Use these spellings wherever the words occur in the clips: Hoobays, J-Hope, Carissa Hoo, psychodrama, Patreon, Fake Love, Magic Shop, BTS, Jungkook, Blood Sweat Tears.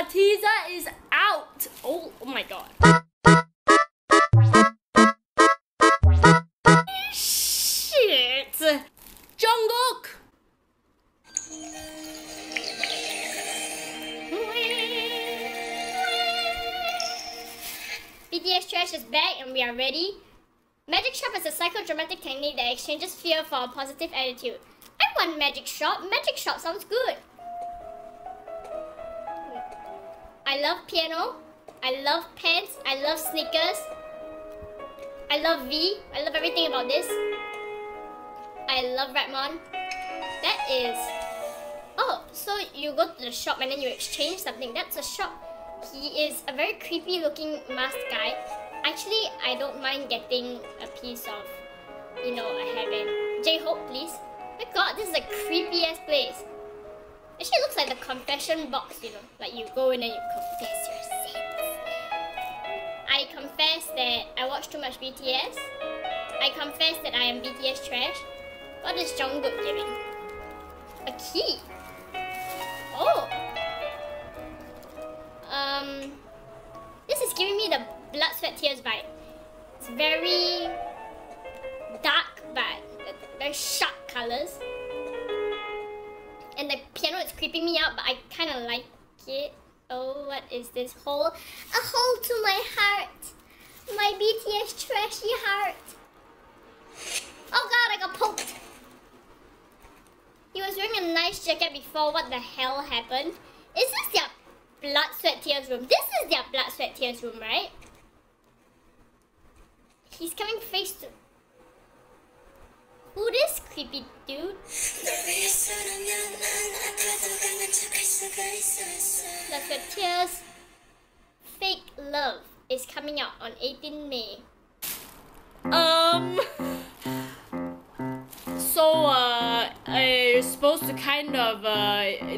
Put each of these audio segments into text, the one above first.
Atiza is out. Oh my god. Shit. Jungkook. BTS trash is back and we are ready. Magic Shop is a psychodramatic technique that exchanges fear for a positive attitude. I want Magic Shop. Magic Shop sounds good. I love piano. I love pants. I love sneakers. I love V. I love everything about this. I love Ratmon. That is... Oh, so you go to the shop and then you exchange something. That's a shop. He is a very creepy looking masked guy. Actually, I don't mind getting a piece of, you know, a hairband. J-Hope, please. My god, this is a creepy-ass place. Actually, it looks like the confession box, you know. Like, you go in and you confess your sins. I confess that I watch too much BTS. I confess that I am BTS trash. What is Jungkook giving? A key. Oh. This is giving me the Blood, Sweat, Tears vibe. It's very dark vibe, very sharp colors. And the piano is creeping me out, but I kind of like it. Oh, what is this hole? A hole to my heart. My BTS trashy heart. Oh god, I got poked. He was wearing a nice jacket before. What the hell happened? Is this their Blood, Sweat, Tears room? This is their Blood, Sweat, Tears room, right? He's coming face to... Who this creepy dude? Blood, Sweat, Tears. Fake Love is coming out on 18 May. So I'm supposed to kind of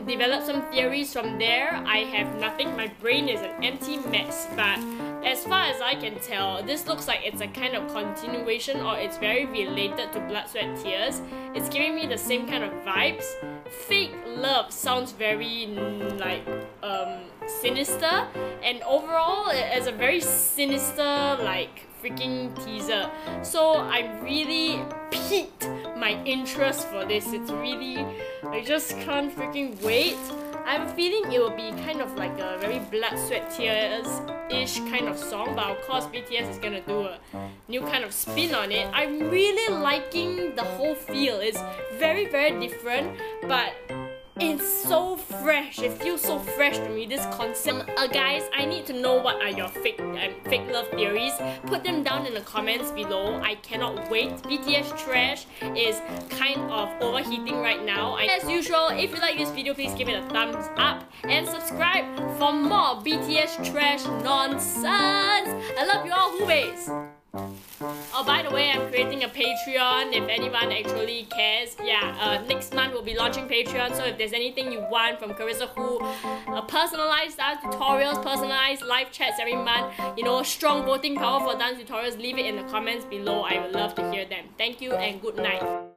develop some theories from there. I have nothing. My brain is an empty mess, but as far as I can tell, this looks like it's a kind of continuation, or it's very related to Blood, Sweat, Tears. It's giving me the same kind of vibes. Fake Love sounds very, like, sinister, and overall, it's a very sinister, like, freaking teaser. So I really piqued my interest for this. It's really, I just can't freaking wait. I have a feeling it will be kind of like a very Blood, Sweat, Tears-ish kind of song, but of course BTS is gonna do a new kind of spin on it. I'm really liking the whole feel. It's very, very different, but it's so fresh. It feels so fresh to me, this concept. Guys, I need to know what are your fake love theories. Put them down in the comments below. I cannot wait. BTS trash is kind of overheating right now. As usual, if you like this video, please give it a thumbs up and subscribe for more BTS trash nonsense. I love you all, Hoobays. Oh, by the way, I'm creating a Patreon if anyone actually cares. Yeah, next month we'll be launching Patreon, so if there's anything you want from Carissa Hoo, personalized dance tutorials, personalized live chats every month, you know, strong voting power for dance tutorials, leave it in the comments below. I would love to hear them. Thank you and good night.